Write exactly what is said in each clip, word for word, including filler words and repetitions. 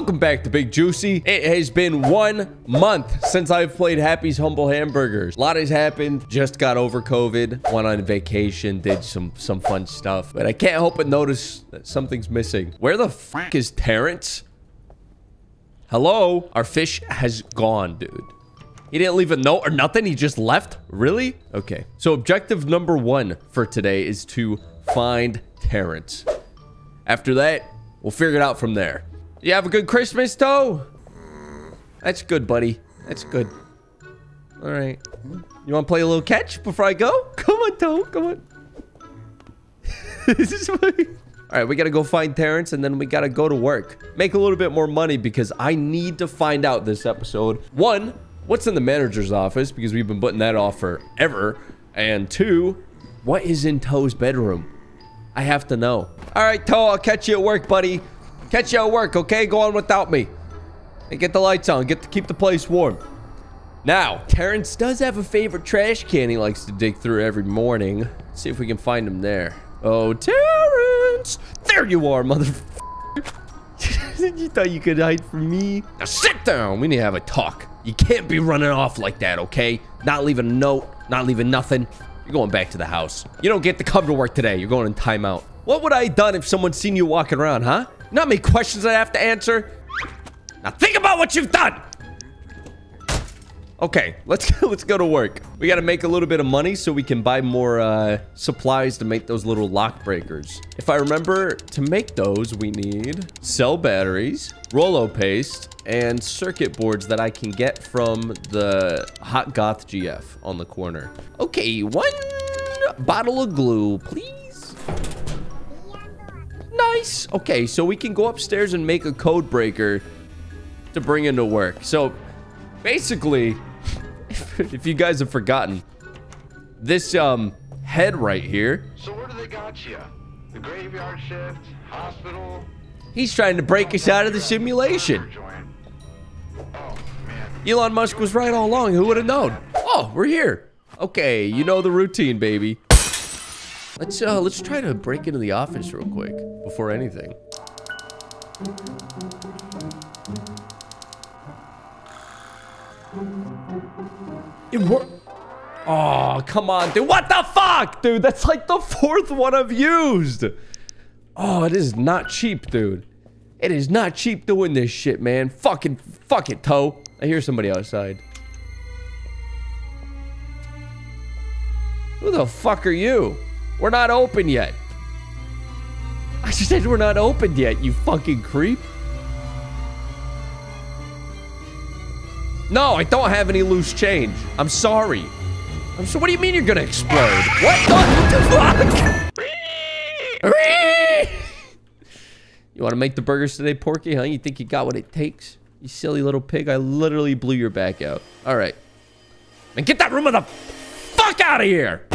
Welcome back to Big Juicy. It has been one month since I've played Happy's Humble Hamburgers. A lot has happened. Just got over COVID. Went on vacation. Did some, some fun stuff. But I can't help but notice that something's missing. Where the fuck is Terrence? Hello? Our fish has gone, dude. He didn't leave a note or nothing. He just left? Really? Okay. So objective number one for today is to find Terrence. After that, we'll figure it out from there. You have a good Christmas, Toe? That's good, buddy. That's good. All right. You want to play a little catch before I go? Come on, Toe. Come on. This is funny. All right, we got to go find Terrence, and then we got to go to work. Make a little bit more money because I need to find out this episode. One, what's in the manager's office? Because we've been putting that off forever. And two, what is in Toe's bedroom? I have to know. All right, Toe, I'll catch you at work, buddy. Catch you at work, okay? Go on without me. And get the lights on. Get to keep the place warm. Now, Terrence does have a favorite trash can he likes to dig through every morning. Let's see if we can find him there. Oh, Terrence! There you are, motherfucker! You thought you could hide from me? Now sit down. We need to have a talk. You can't be running off like that, okay? Not leaving a note. Not leaving nothing. You're going back to the house. You don't get to come to work today. You're going in timeout. What would I have done if someone seen you walking around, huh? Not many questions I have to answer. Now think about what you've done. Okay, let's let's go to work. We got to make a little bit of money so we can buy more uh, supplies to make those little lock breakers. If I remember, to make those, we need cell batteries, Rolo paste, and circuit boards that I can get from the Hot Goth G F on the corner. Okay, one bottle of glue, please. Nice. Okay, so we can go upstairs and make a code breaker to bring into work. So basically, if you guys have forgotten, this um head right here. So where do they got you? The graveyard shift, hospital. He's trying to break us out of the simulation. Oh, man. Elon Musk was right all along. Who would have known? Oh, we're here. Okay, you know the routine, baby. Let's uh, let's try to break into the office real quick before anything. It worked. Oh, come on, dude! What the fuck, dude? That's like the fourth one I've used. Oh, it is not cheap, dude. It is not cheap doing this shit, man. Fucking fuck it, Toe. I hear somebody outside. Who the fuck are you? We're not open yet. I just said we're not open yet, you fucking creep. No, I don't have any loose change. I'm sorry. I'm so. What do you mean you're gonna explode? What the fuck? You want to make the burgers today, Porky? Huh? You think you got what it takes? You silly little pig. I literally blew your back out. All right. And get that room of the fuck out of here.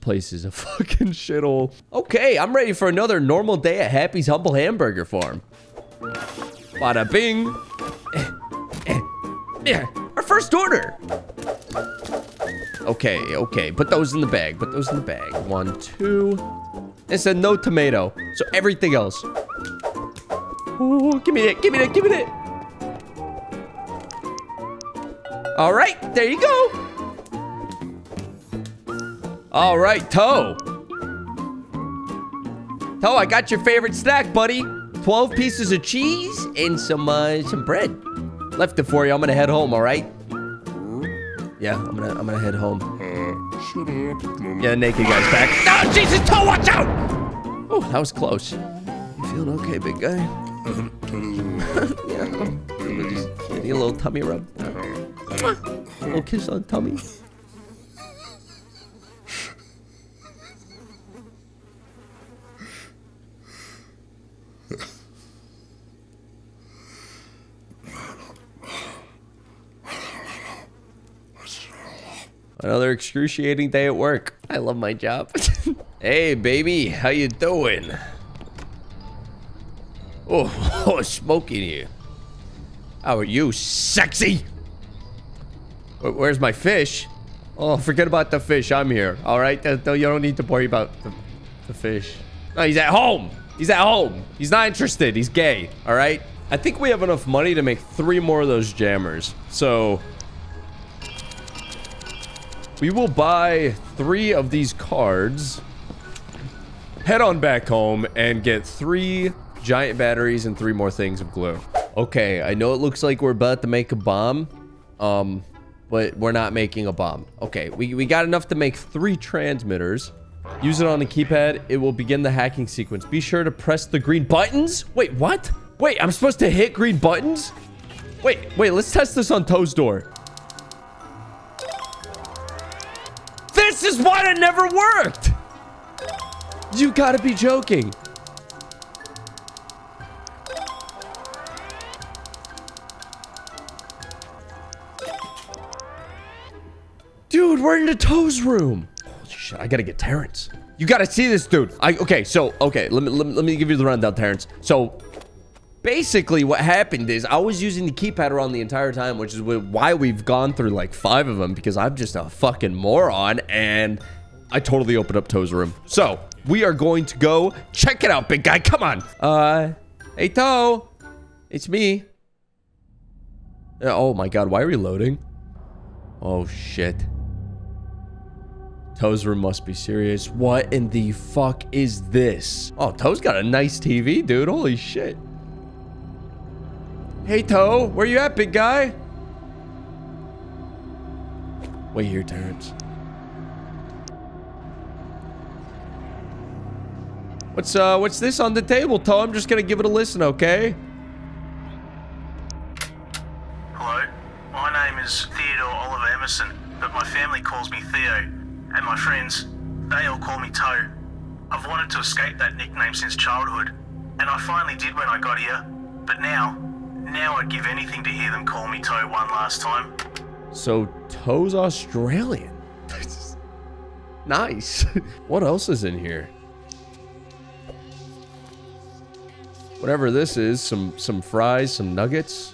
Place is a fucking shithole. Okay, I'm ready for another normal day at Happy's Humble Hamburger Farm. Bada bing. Eh, eh, eh. Our first order. Okay, okay. Put those in the bag. Put those in the bag. One, two. It said no tomato. So everything else. Ooh, give me that. Give me that. Give me that. All right, there you go. All right, Toe. Toe, I got your favorite snack, buddy. twelve pieces of cheese and some uh, some bread. Left it for you. I'm gonna head home. All right. Yeah, I'm gonna I'm gonna head home. Yeah, naked guy's back. No, Jesus, Toe, watch out! Oh, that was close. You feeling okay, big guy? Yeah. Need a little tummy rub. A little kiss on tummy. Another excruciating day at work. I love my job. Hey, baby, how you doing? Oh, oh, smoke in here. How are you, sexy? Where's my fish? Oh, forget about the fish. I'm here. All right, you don't need to worry about the, the fish. No, he's at home. He's at home. He's not interested. He's gay. All right. I think we have enough money to make three more of those jammers. So we will buy three of these cards, head on back home, and get three giant batteries and three more things of glue. Okay, I know it looks like we're about to make a bomb, um, but we're not making a bomb. Okay, we, we got enough to make three transmitters. Use it on the keypad. It will begin the hacking sequence. Be sure to press the green buttons. Wait, what? Wait, I'm supposed to hit green buttons? Wait, wait, let's test this on Toe's door. This is why it never worked! You gotta be joking. Dude, we're in the Toe's room. Holy shit, I gotta get Terrence. You gotta see this, dude. I, okay, so, okay, let me, let me, let me give you the rundown, Terrence. So, basically what happened is I was using the keypad around the entire time, which is why we've gone through like five of them, because I'm just a fucking moron, and I totally opened up Toe's room. So, we are going to go check it out, big guy. Come on. Uh, hey, Toe. It's me. Oh, my God. Why are we loading? Oh, shit. Toe's room must be serious. What in the fuck is this? Oh, Toe's got a nice T V, dude. Holy shit. Hey, Toe. Where you at, big guy? Wait here, Terrence. What's, uh, what's this on the table, Toe? I'm just gonna give it a listen, okay? Hello. My name is Theodore Oliver Emerson, but my family calls me Theo, and my friends, they all call me Toe. I've wanted to escape that nickname since childhood, and I finally did when I got here. But now, now I'd give anything to hear them call me Toe one last time. So, Toe's Australian. Nice. What else is in here? Whatever this is, some some fries, some nuggets.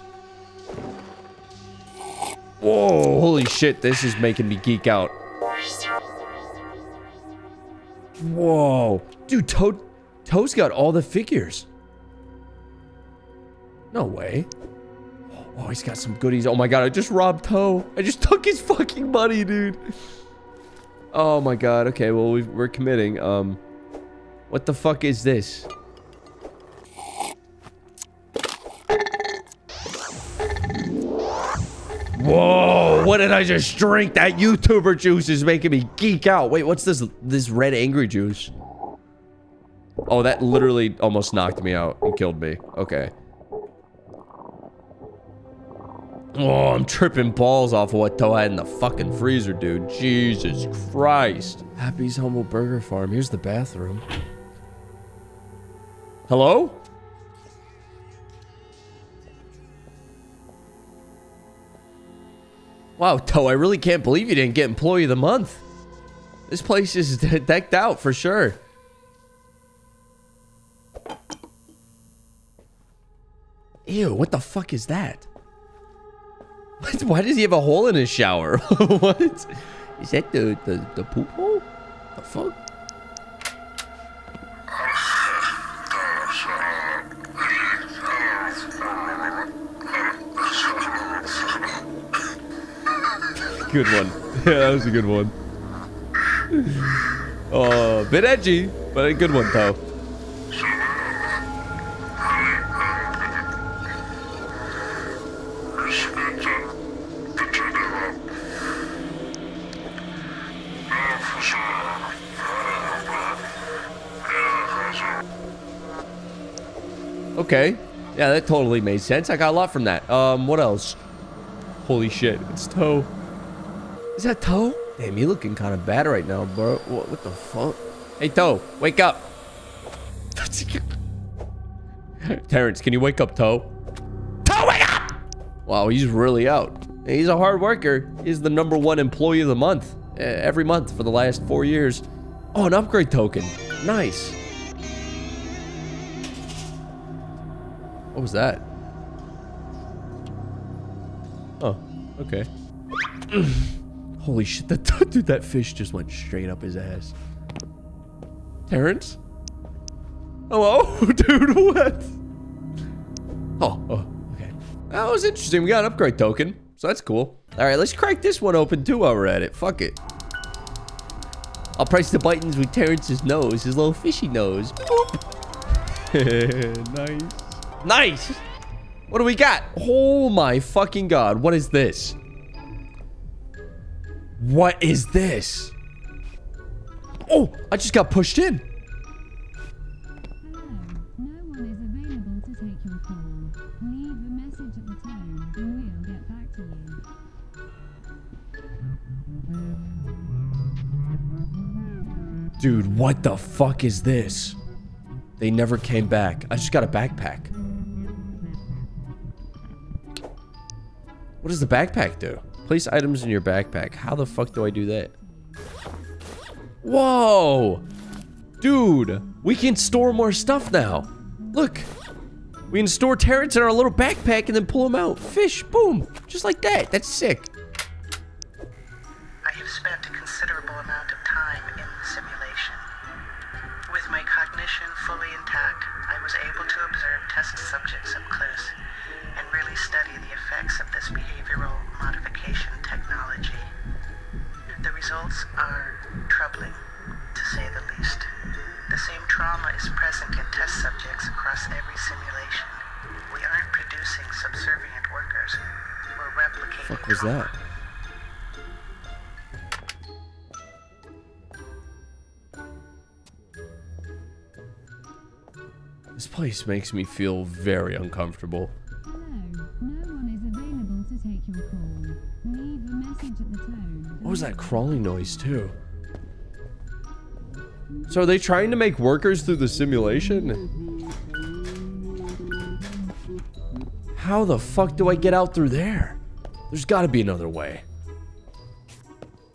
Whoa, holy shit, this is making me geek out. Whoa. Dude, Toe, Toe's got all the figures. No way. Oh, he's got some goodies. Oh my God, I just robbed Toe. I just took his fucking money, dude. Oh my God, okay, well, we've, we're committing. Um, what the fuck is this? Whoa, what did I just drink? That YouTuber juice is making me geek out. Wait, what's this this red angry juice? Oh, that literally almost knocked me out and killed me. Okay. Oh, I'm tripping balls off of what Toe had in the fucking freezer, dude. Jesus Christ. Happy's Humble Burger Farm. Here's the bathroom. Hello? Wow, Toe, I really can't believe you didn't get Employee of the Month. This place is decked out for sure. Ew, what the fuck is that? What, why does he have a hole in his shower? What? Is that the, the, the poop hole? The fuck? Good one. Yeah, that was a good one. Oh, uh, bit edgy, but a good one, Toe. Okay. Yeah, that totally made sense. I got a lot from that. Um, what else? Holy shit, it's Toe. Is that Toe? Damn, you looking kind of bad right now, bro. What, what the fuck? Hey, Toe, wake up. Terrence, can you wake up, Toe? Toe, wake up! Wow, he's really out. He's a hard worker. He's the number one employee of the month. Uh, every month for the last four years. Oh, an upgrade token. Nice. What was that? Oh, okay. Holy shit, that, dude, that fish just went straight up his ass. Terrence? Hello? Dude, what? Oh, oh, okay. That was interesting. We got an upgrade token, so that's cool. All right, let's crack this one open too while we're at it. Fuck it. I'll price the bitings with Terrence's nose, his little fishy nose. Nice. Nice! What do we got? Oh my fucking god. What is this? What is this? Oh, I just got pushed in. Dude, what the fuck is this? They never came back. I just got a backpack. What does the backpack do? Place items in your backpack. How the fuck do I do that? Whoa! Dude, we can store more stuff now. Look. We can store Terrence in our little backpack and then pull him out. Fish, boom. Just like that. That's sick. I have spent a considerable amount of time in the simulation. With my cognition fully intact, I was able to observe test subjects up close and really study the effects of this behavioral modification technology. The results are troubling, to say the least. The same trauma is present in test subjects across every simulation. We aren't producing subservient workers. We're replicating trauma. What was that? This place makes me feel very uncomfortable. What was that crawling noise too? So are they trying to make workers through the simulation? How the fuck do I get out through there? There's gotta be another way.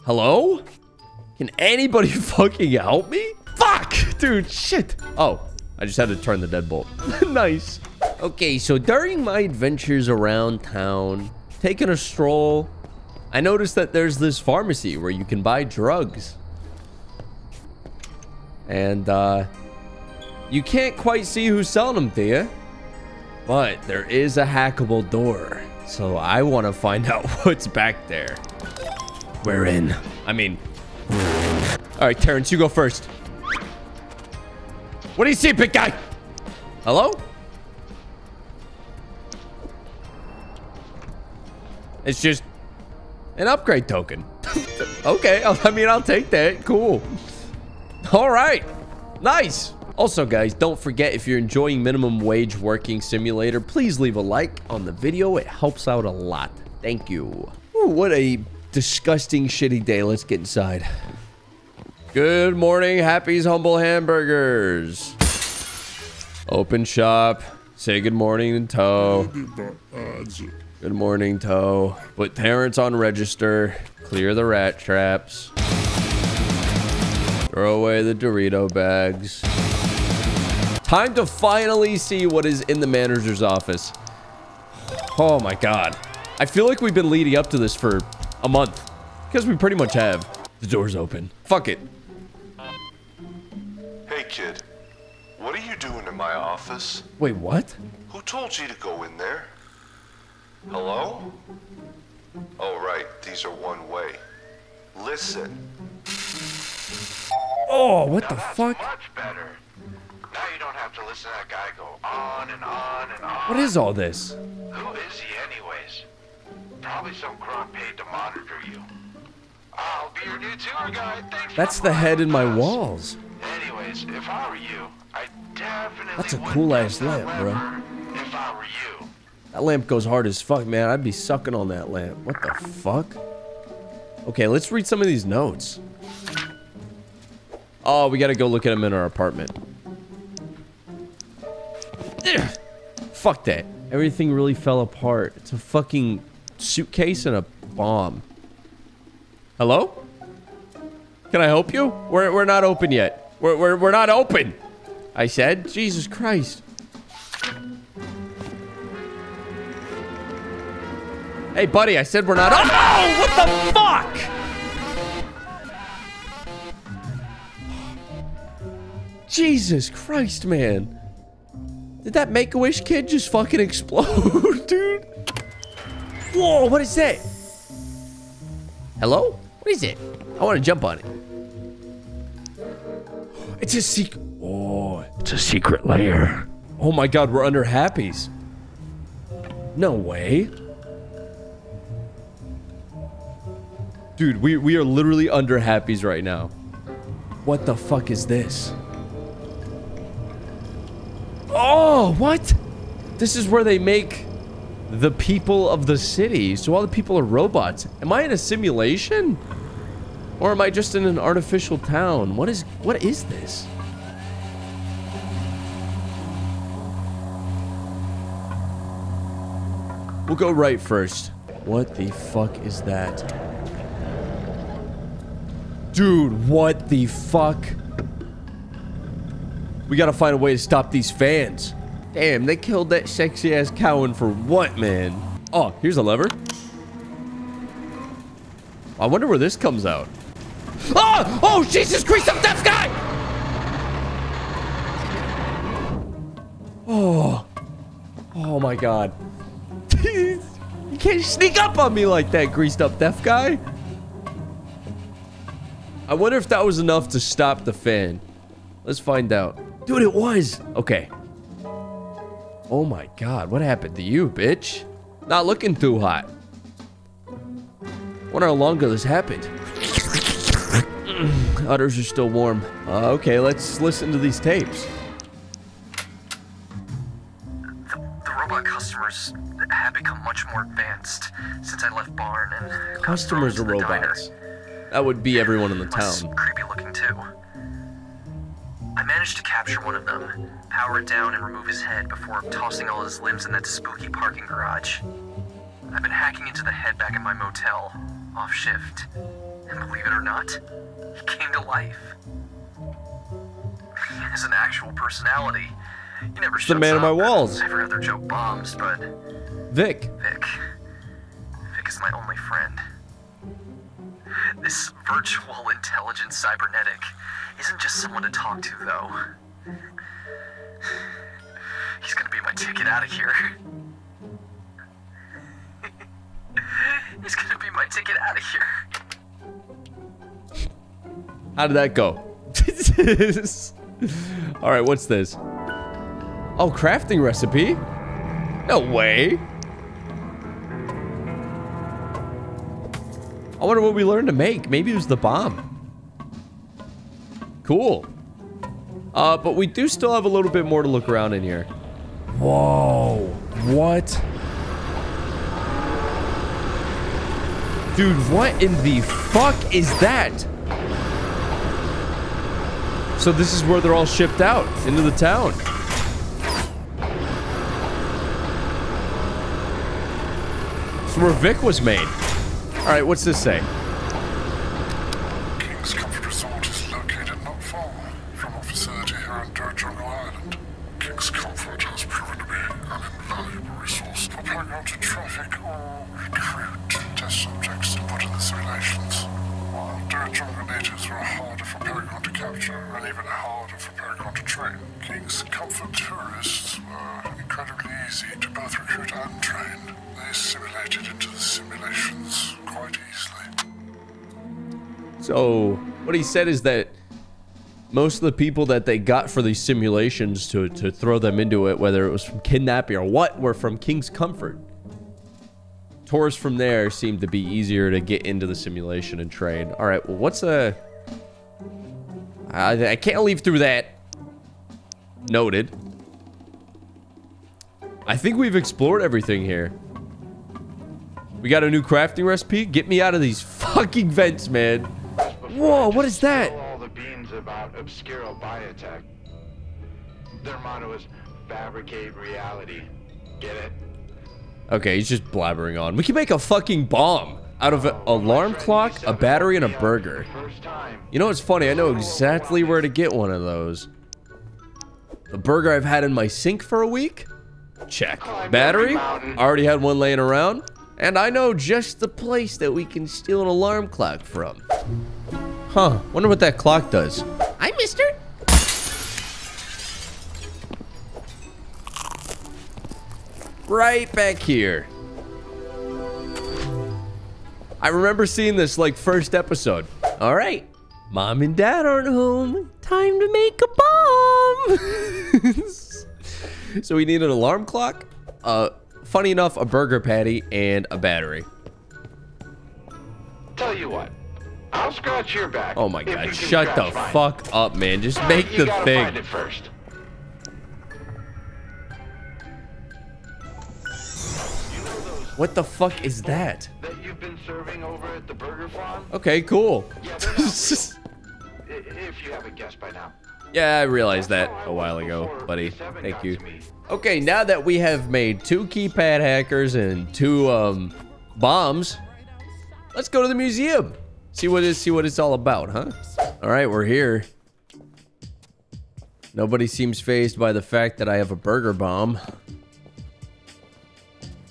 Hello? Can anybody fucking help me? Fuck! Dude, shit! Oh, I just had to turn the deadbolt. Nice. Okay, so during my adventures around town, taking a stroll, I noticed that there's this pharmacy where you can buy drugs. And, uh, you can't quite see who's selling them, do you? But there is a hackable door. So I want to find out what's back there. We're in. I mean... All right, Terrence, you go first. What do you see, big guy? Hello? It's just... an upgrade token. Okay, I mean, I'll take that. Cool. All right. Nice. Also, guys, don't forget, if you're enjoying Minimum Wage Working Simulator, please leave a like on the video. It helps out a lot. Thank you. Ooh, what a disgusting, shitty day. Let's get inside. Good morning, Happy's Humble Hamburgers. Open shop. Say good morning to Toe. Good morning, Toe. Put Terrence on register. Clear the rat traps. Throw away the Dorito bags. Time to finally see what is in the manager's office. Oh my god. I feel like we've been leading up to this for a month. Because we pretty much have. The door's open. Fuck it. Hey, kid. What are you doing in my office? Wait, what? Who told you to go in there? Hello? Oh, right. These are one way. Listen. Oh, what the fuck? Much better. Now you don't have to listen to that guy go on and on and on. What is all this? Who is he anyways? Probably some crook paid to monitor you. I'll be your new tour guide. Thanks. That's the head in my walls. Anyways, if I were you, I definitely That's a cool ass lamp, bro. If I were you. That lamp goes hard as fuck, man. I'd be sucking on that lamp. What the fuck? Okay, let's read some of these notes. Oh, we gotta go look at them in our apartment. Ugh. Fuck that. Everything really fell apart. It's a fucking suitcase and a bomb. Hello? Can I help you? We're, we're not open yet. We're, we're, we're not open, I said. Jesus Christ. Hey, buddy, I said we're not- Oh, no! What the fuck? Jesus Christ, man. Did that Make-A-Wish kid just fucking explode, dude? Whoa, what is that? Hello? What is it? I want to jump on it. It's a secret. Oh, it's a secret lair. Oh my God, we're under Happy's. No way. Dude, we, we are literally under Happy's right now. What the fuck is this? Oh, what? This is where they make the people of the city. So all the people are robots. Am I in a simulation? Or am I just in an artificial town? What is, what is this? We'll go right first. What the fuck is that? Dude, what the fuck? We gotta find a way to stop these fans. Damn, they killed that sexy ass Cowan for what, man? Oh, here's a lever. I wonder where this comes out. Oh! Oh, Jesus Christ, I'm that guy! Oh. Oh my God. You can't sneak up on me like that, greased up deaf guy. I wonder if that was enough to stop the fan. Let's find out. Dude, it was. Okay. Oh my God, what happened to you, bitch? Not looking too hot. Wonder how long ago this happened. Udders are still warm. Uh, okay, let's listen to these tapes. More advanced since I left barn and customers are robots. Diner. That would be everyone in the town. Creepy looking too. I managed to capture one of them, power it down, and remove his head before tossing all his limbs in that spooky parking garage. I've been hacking into the head back at my motel, off shift, and believe it or not, he came to life. He has an actual personality. He never shuts up. The man on my walls. Every other joke bombs, but. Vic. Vic. Vic is my only friend. This virtual intelligent cybernetic isn't just someone to talk to, though. He's gonna be my ticket out of here. He's gonna be my ticket out of here. How did that go? All right, what's this? Oh, crafting recipe? No way. I wonder what we learned to make. Maybe it was the bomb. Cool. Uh, but we do still have a little bit more to look around in here. Whoa. What? Dude, what in the fuck is that? So this is where they're all shipped out into the town. Where Vic was made. All right, what's this say? King's Comfort Resort is located not far from our facility here in Toe Jungle Island. King's Comfort has proven to be an invaluable resource for planning out to traffic or recruit test subjects and put in the simulations. While Toe Jungle natives were harder for Paragon to capture and even harder for Paragon to train, King's Comfort tourists were incredibly easy to both recruit and train. They simulated into the simulations quite easily. So, what he said is that most of the people that they got for these simulations to, to throw them into it, whether it was from kidnapping or what, were from King's Comfort. Tours from there seemed to be easier to get into the simulation and train. All right, well, what's a... I, I can't leave through that. Noted. I think we've explored everything here. We got a new crafting recipe. Get me out of these fucking vents, man. Whoa, what is that? All the beans about Obscuro Biotech. Their motto is fabricate reality. Get it? Okay, he's just blabbering on. We can make a fucking bomb out of an alarm clock, a battery, and a burger. You know what's funny? I know exactly where to get one of those. The burger I've had in my sink for a week? Check. Battery? Already had one laying around. And I know just the place that we can steal an alarm clock from. Huh. Wonder what that clock does. Hi, mister. right back here. I remember seeing this like first episode. All right, mom and dad aren't home. Time to make a bomb. So we need an alarm clock. Uh, funny enough, a burger patty and a battery. Tell you what, I'll scratch your back. Oh my God! Shut the mine. fuck up, man! Just make you the gotta thing. Find it first. What the fuck is that? That you've been serving over at the burger farm? Okay, cool. Yeah, if you haven't guessed by now. Yeah, I realized that a while ago, buddy. Thank you. Okay, now that we have made two keypad hackers and two um bombs, let's go to the museum. See what it's see what it's all about, huh? All right, we're here. Nobody seems fazed by the fact that I have a burger bomb.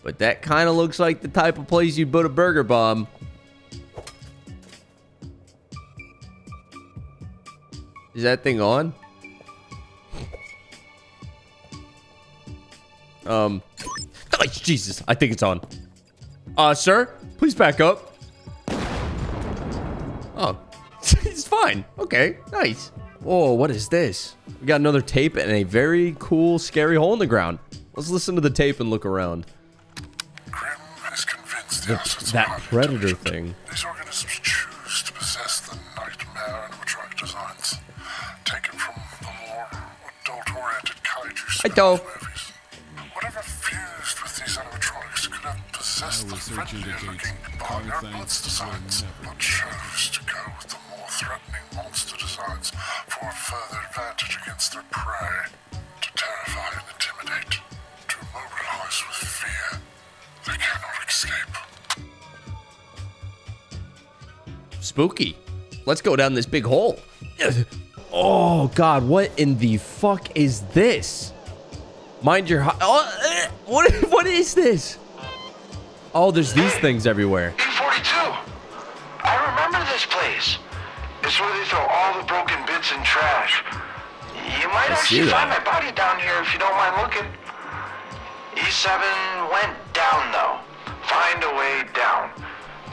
But that kind of looks like the type of place you'd put a burger bomb. Is that thing on? Um, oh, Jesus, I think it's on. Uh, sir, please back up. Oh, it's fine. Okay, nice. Whoa, what is this? We got another tape and a very cool, scary hole in the ground. Let's listen to the tape and look around. The, that predator thing. These organisms choose to possess the nightmare animatronic designs taken from the more adult-oriented kaiju movies. Whatever fused with these animatronics could have possessed the friendlier-looking Paragon monster designs, but chose to go with the more threatening monster designs for a further advantage against their prey. To terrify and intimidate, to immobilize with fear, they cannot escape. Spooky. Let's go down this big hole. Oh God, what in the fuck is this? Mind your oh, what what is this? Oh, there's these hey, things everywhere. E forty-two. I remember this place. It's where they throw all the broken bits and trash. You might I actually find my body down here if you don't mind looking. E seven went down though. Find a way down.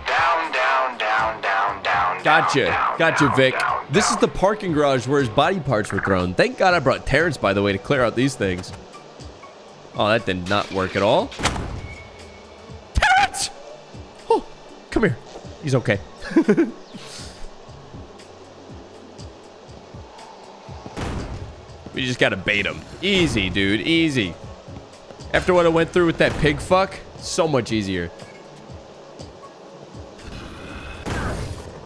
Down, down, down, down, down. Gotcha. Down, gotcha, down, Vic. Down, this down. is the parking garage where his body parts were thrown. Thank God I brought Terrence, by the way, to clear out these things. Oh, that did not work at all. Terrence! Oh, come here. He's okay. We just gotta bait him. Easy, dude. Easy. After what I went through with that pig fuck, so much easier.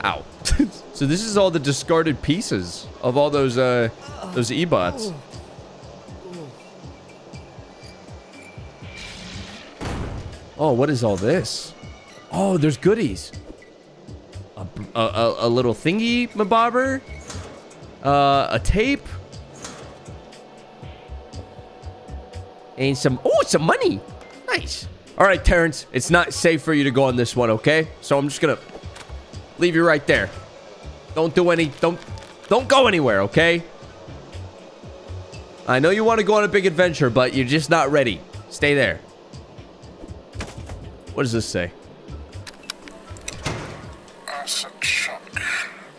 Ow. So this is all the discarded pieces of all those uh those e-bots. Oh, what is all this? Oh, there's goodies. A a, a, a little thingy mabobber. Uh, a tape. And some oh, some money. Nice. All right, Terrence, it's not safe for you to go on this one, okay? So I'm just gonna leave you right there. Don't do any. Don't. Don't go anywhere, okay? I know you want to go on a big adventure, but you're just not ready. Stay there. What does this say? Acid shock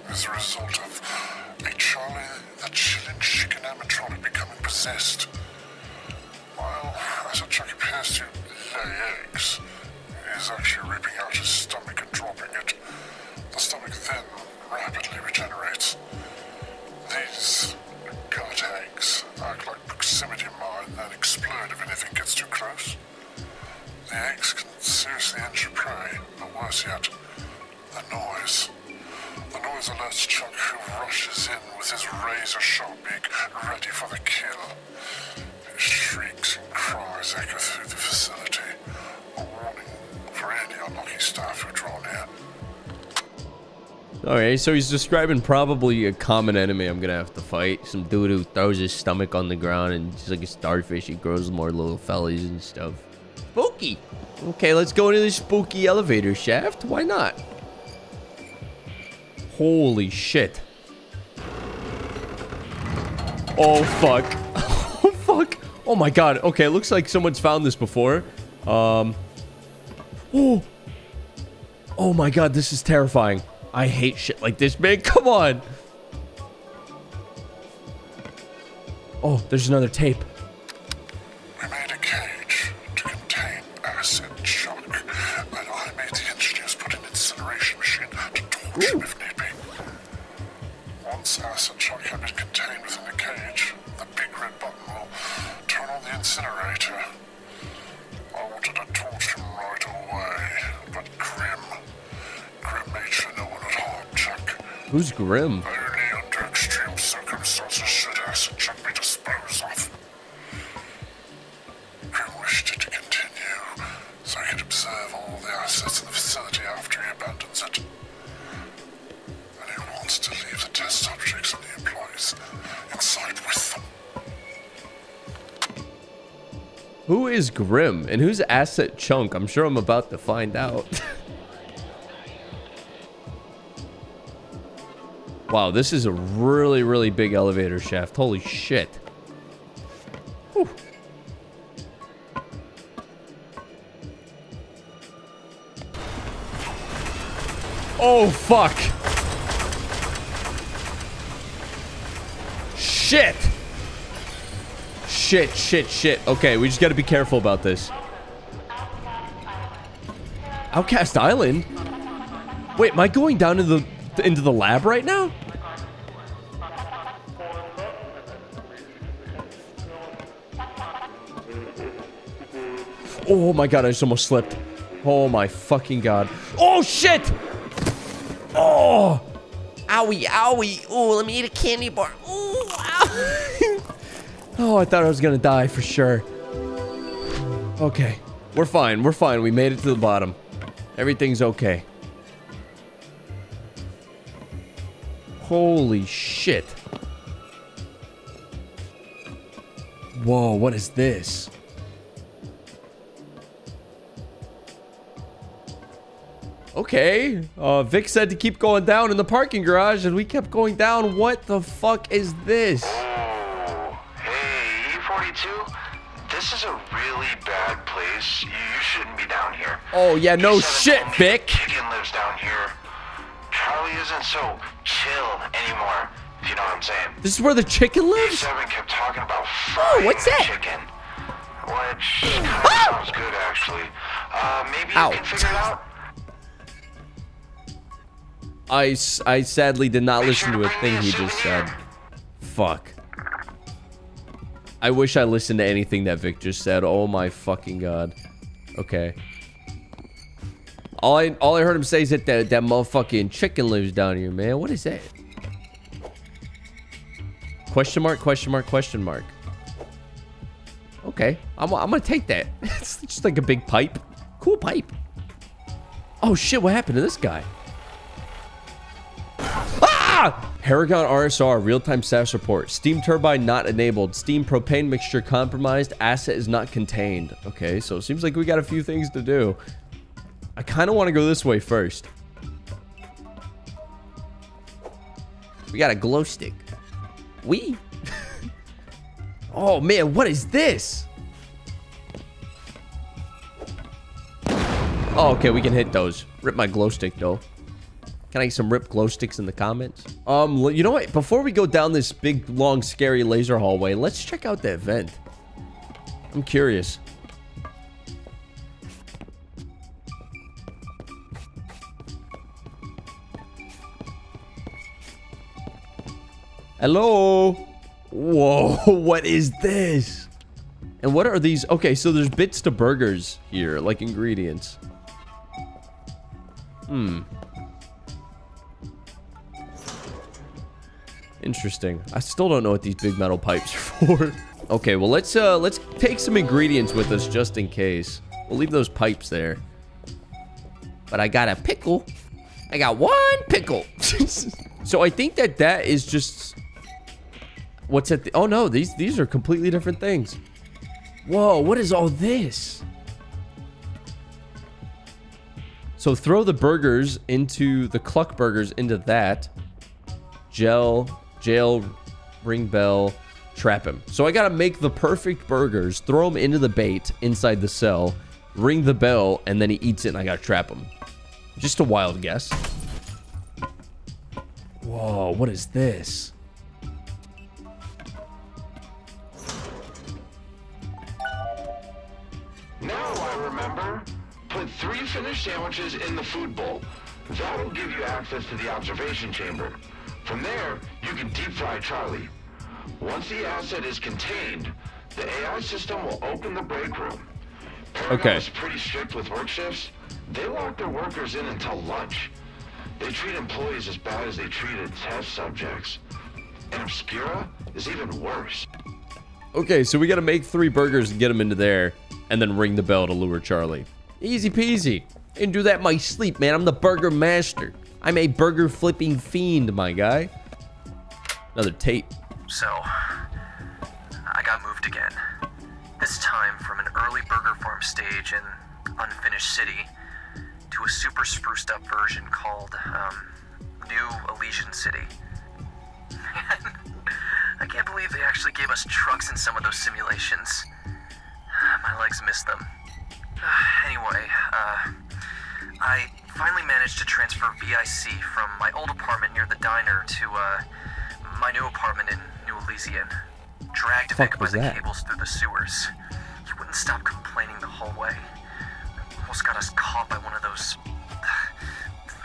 as a result of a Charlie the Chillin' Chicken animatronic becoming possessed. While acid shock appears to lay eggs, it is actually ripping out his stomach and dropping it. The stomach then rapidly regenerates. These gut eggs act like proximity mine that explode if anything gets too close. The eggs can seriously injure prey, but worse yet, the noise. The noise alerts Chuck, who rushes in with his razor-sharp beak, ready for the kill. Shrieks and cries echo through the facility, a warning for any unlucky staff who draw near. Alright, so he's describing probably a common enemy I'm gonna have to fight. Some dude who throws his stomach on the ground and just like a starfish, he grows more little fellies and stuff. Spooky! Okay, let's go into the spooky elevator shaft. Why not? Holy shit. Oh fuck. Oh fuck. Oh my god. Okay, it looks like someone's found this before. Um. Oh. Oh my god, this is terrifying. I hate shit like this, man. Come on. Oh, there's another tape. I made a cage to contain acid shock, but I made the engineers put an incineration machine to torture if need be. Once acid shock had been contained within the cage, the big red button will turn on the incinerator. I wanted to torture him right away, but Grim, Grim made sure no one would harm Chuck. Who's Grim? Only under extreme circumstances should acid shock. Who is Grim and who's Acid Chunk? I'm sure I'm about to find out. Wow, this is a really, really big elevator shaft. Holy shit. Whew. Oh, fuck. Shit. Shit, shit, shit. Okay, we just gotta be careful about this. Outcast Island? Wait, am I going down into the, into the lab right now? Oh my god, I just almost slipped. Oh my fucking god. Oh shit! Oh! Owie, owie. Oh, let me eat a candy bar. Ooh, ow. Oh, I thought I was gonna die for sure. Okay. We're fine. We're fine. We made it to the bottom. Everything's okay. Holy shit. Whoa, what is this? Okay. Uh, Vic said to keep going down in the parking garage, and we kept going down. What the fuck is this? This is a really bad place. You shouldn't be down here. Oh, yeah, no shit, Vic. Chicken lives down here. Charlie isn't so chill anymore, if you know what I'm saying. This is where the chicken lives? Seven kept talking about frying oh, what's that? Chicken, which kind of oh! sounds good, actually. Uh, maybe Ow. you can figure it out. I, I sadly did not Make listen sure to a thing he just said. Fuck. I wish I listened to anything that Vic just said. Oh my fucking god. Okay. All I all I heard him say is that that, that motherfucking chicken lives down here, man. What is that? Question mark, question mark, question mark. Okay. I'm, I'm gonna take that. It's just like a big pipe. Cool pipe. Oh shit, what happened to this guy? Ah! Paragon R S R real-time status report. Steam turbine not enabled. Steam propane mixture compromised. Asset is not contained. Okay, so it seems like we got a few things to do. I kind of want to go this way first. We got a glow stick. We? Oh man, what is this? Oh, okay, we can hit those. Rip my glow stick though. Can I get some ripped glow sticks in the comments? Um, you know what? Before we go down this big, long, scary laser hallway, let's check out that vent. I'm curious. Hello? Whoa, what is this? And what are these? Okay, so there's bits to burgers here, like ingredients. Hmm. Interesting. I still don't know what these big metal pipes are for. Okay, well, let's uh, let's take some ingredients with us just in case. We'll leave those pipes there. But I got a pickle. I got one pickle. So I think that that is just... What's at the... Oh, no. These, these are completely different things. Whoa, what is all this? So throw the burgers into... The cluck burgers into that. Gel... Jail, ring bell, trap him. So I gotta make the perfect burgers, throw him into the bait inside the cell, ring the bell, and then he eats it and I gotta trap him. Just a wild guess. Whoa, what is this? Now I remember. Put three finished sandwiches in the food bowl. That'll give you access to the observation chamber. From there, you can deep fry Charlie. Once the asset is contained, the A I system will open the break room. Paragon okay. is pretty strict with work shifts. They lock their workers in until lunch. They treat employees as bad as they treated test subjects. And Obscura is even worse. Okay, so we gotta make three burgers and get them into there, and then ring the bell to lure Charlie. Easy peasy. I can do that in my sleep, man. I'm the burger master. I'm a burger flipping fiend, my guy. Another tape. So, I got moved again. This time from an early burger farm stage in Unfinished City to a super spruced up version called um, New Elysian City. I can't believe they actually gave us trucks in some of those simulations. My legs missed them. Anyway, uh, I finally managed to transfer V I C from my old apartment near the diner to uh, my new apartment in New Elysian. Dragged Vic by the that? cables through the sewers. He wouldn't stop complaining the whole way. Almost got us caught by one of those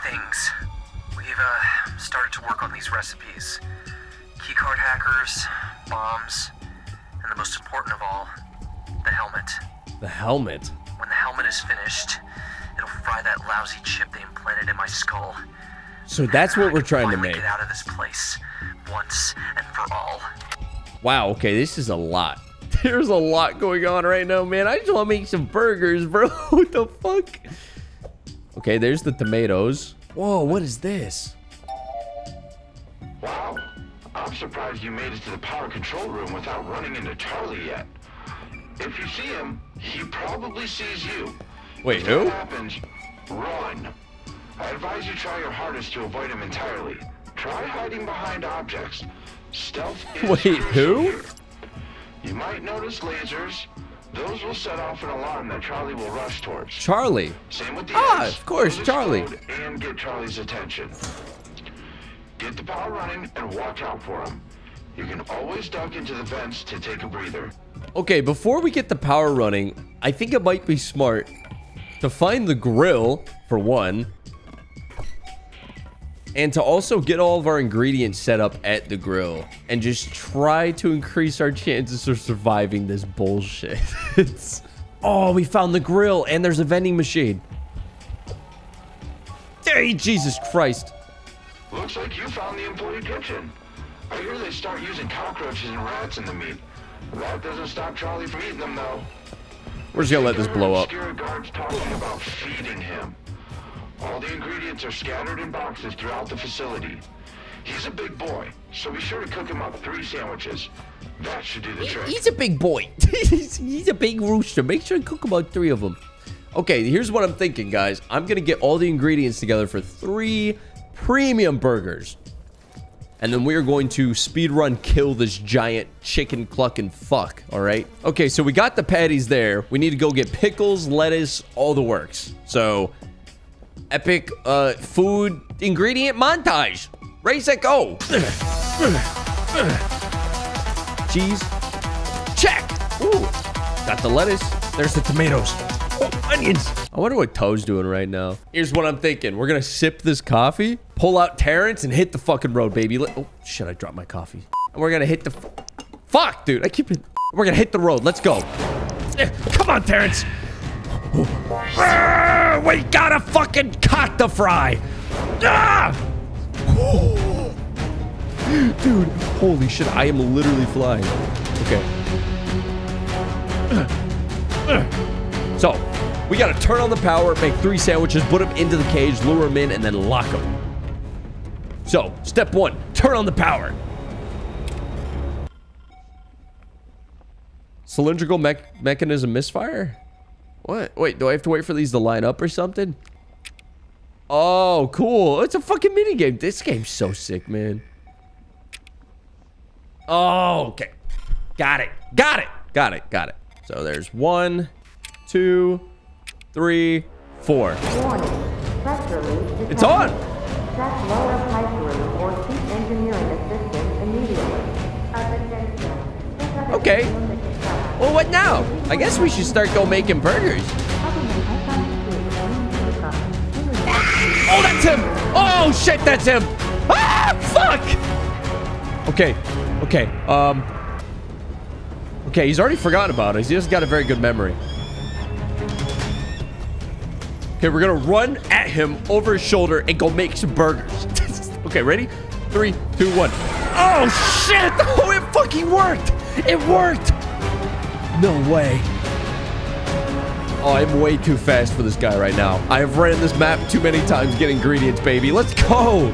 things. We've uh, started to work on these recipes. Keycard hackers, bombs, and the most important of all, the helmet. The helmet? When the helmet is finished, it'll fry that lousy chip they implanted in my skull. So that's what we're trying to make. Get out of this place once and for all. Wow, okay, this is a lot. There's a lot going on right now, man. I just want to make some burgers, bro. What the fuck? Okay, there's the tomatoes. Whoa, what is this? Wow, I'm surprised you made it to the power control room without running into Charlie yet. If you see him, he probably sees you. Wait, if who? That happens, run. I advise you try your hardest to avoid him entirely. Try hiding behind objects. Stealth is Wait, who? Here. You might notice lasers. Those will set off an alarm that Charlie will rush towards. Charlie? Same with the Ah, eggs. Of course, Those Charlie. And get Charlie's attention. Get the power running and watch out for him. You can always duck into the vents to take a breather. Okay, before we get the power running, I think it might be smart to find the grill, for one, and to also get all of our ingredients set up at the grill and just try to increase our chances of surviving this bullshit. It's, oh, we found the grill, and there's a vending machine. Hey, Jesus Christ. Looks like you found the employee kitchen. I hear they start using cockroaches and rats in the meat. That doesn't stop Charlie from eating them, though. We're just gonna let this blow up. Obscura guards talking about feeding him. All the ingredients are scattered in boxes throughout the facility. He's a big boy, so be sure to cook him up three sandwiches. That should do the trick. He's a big boy. he's, he's a big rooster. Make sure to cook about three of them. Okay, here's what I'm thinking, guys. I'm gonna get all the ingredients together for three premium burgers. And then we are going to speedrun kill this giant chicken cluck and fuck, all right? Okay, so we got the patties there. We need to go get pickles, lettuce, all the works. So, epic uh, food ingredient montage. Race that go. Cheese. Check. Ooh, got the lettuce. There's the tomatoes. Oh, onions. I wonder what Toe's doing right now. Here's what I'm thinking. We're going to sip this coffee, pull out Terrence, and hit the fucking road, baby. Let oh, shit, I dropped my coffee. And we're going to hit the... Fuck, dude. I keep it... We're going to hit the road. Let's go. Come on, Terrence. Ah, we got a fucking cock to fry. Ah! Dude, holy shit. I am literally flying. Okay. So, we gotta turn on the power, make three sandwiches, put them into the cage, lure them in, and then lock them. So, step one, turn on the power. Cylindrical me mechanism misfire? What? Wait, do I have to wait for these to line up or something? Oh, cool. It's a fucking minigame. This game's so sick, man. Oh, okay. Got it. Got it. Got it. Got it. So there's one, two, three, four. It's on. Okay. Well, what now? I guess we should start go making burgers. Oh, that's him. Oh, shit, that's him. Ah, fuck. Okay. Okay. Um. Okay, he's already forgotten about us. He just got a very good memory. Okay, we're gonna run at him over his shoulder and go make some burgers. Okay, ready? Three, two, one. Oh, shit! Oh, it fucking worked! It worked! No way. Oh, I'm way too fast for this guy right now. I have ran this map too many times. Get ingredients, baby. Let's go!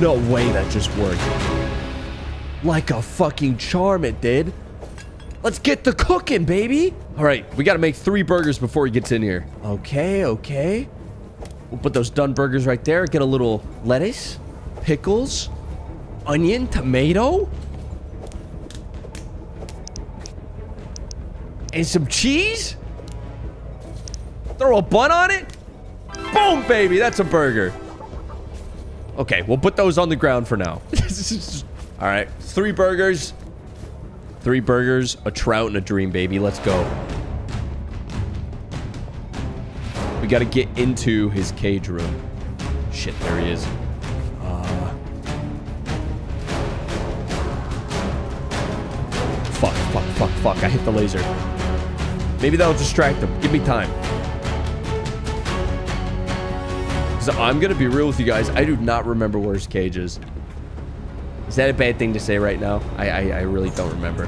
No way that just worked. Like a fucking charm it did. Let's get the cooking, baby. All right, we got to make three burgers before he gets in here. Okay, okay. We'll put those done burgers right there. Get a little lettuce, pickles, onion, tomato. And some cheese. Throw a bun on it. Boom, baby. That's a burger. Okay, we'll put those on the ground for now. All right, three burgers. Three burgers, a trout, and a dream, baby. Let's go. We got to get into his cage room. Shit, there he is. Uh, fuck, fuck, fuck, fuck. I hit the laser. Maybe that'll distract him. Give me time. So I'm going to be real with you guys. I do not remember where his cage is. Is that a bad thing to say right now? I, I, I really don't remember.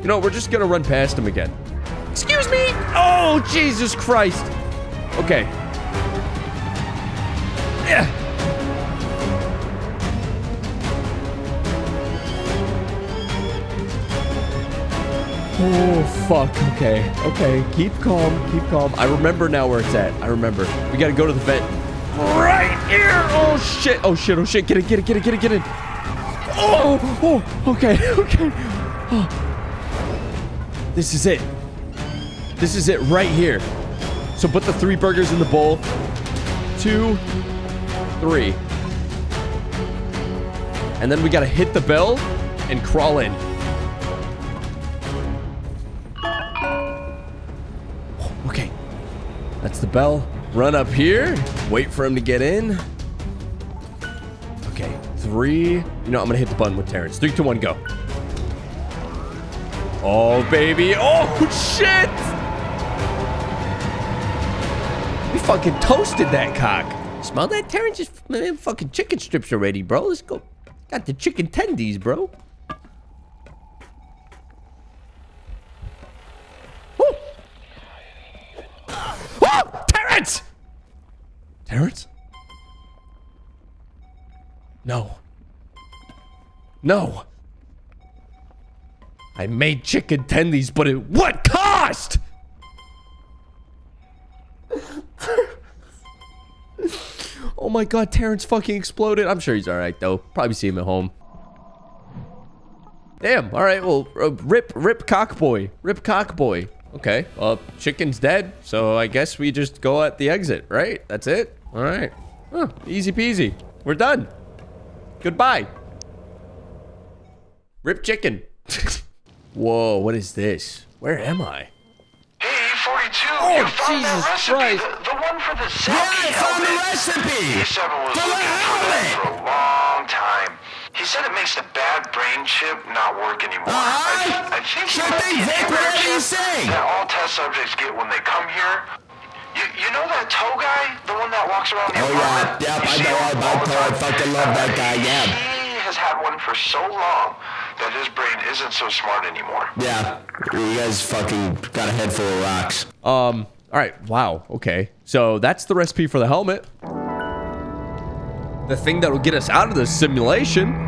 You know, we're just going to run past him again. Excuse me. Oh, Jesus Christ. Okay. Yeah. Oh, fuck. Okay. Okay. Keep calm. Keep calm. I remember now where it's at. I remember. We got to go to the vet. Right here. Oh, shit. Oh, shit. Oh, shit. Get it. Get it. Get it. Get it. Get it. Oh. Oh. Okay. Okay. Oh. This is it. This is it right here. So put the three burgers in the bowl. Two. Three. And then we got to hit the bell and crawl in. That's the bell. Run up here. Wait for him to get in. Okay. Three. You know, I'm going to hit the button with Terrence. Three, two, one, go. Oh, baby. Oh, shit. We fucking toasted that cock. Smell that, Terrence? Just fucking chicken strips already, bro. Let's go. Got the chicken tendies, bro. Terrence? No. No. I made chicken tendies, but at what cost? Oh my god, Terrence fucking exploded. I'm sure he's alright though. Probably see him at home. Damn, alright, well, uh, rip, rip cockboy. Rip cockboy. Okay, well, chicken's dead, so I guess we just go at the exit, right? That's it? All right. Huh, easy peasy. We're done. Goodbye. Rip chicken. Whoa, what is this? Where am I? Hey, forty-two, oh, you found Jesus that recipe, Christ. The, the one for the sick. Yeah, I found the recipe. Seven was looking for that for a long time. He said it makes the bad brain chip not work anymore. Uh-huh. I, th I think he might be an error chip that all test subjects get when they come here. You, you know that Toe guy? The one that walks around the apartment? Oh, yeah. Yep, I know all about Toe. I fucking love that guy, yeah. He has had one for so long that his brain isn't so smart anymore. Yeah. You guys fucking got a head full of rocks. Um, all right. Wow. Okay. So that's the recipe for the helmet. The thing that will get us out of this simulation.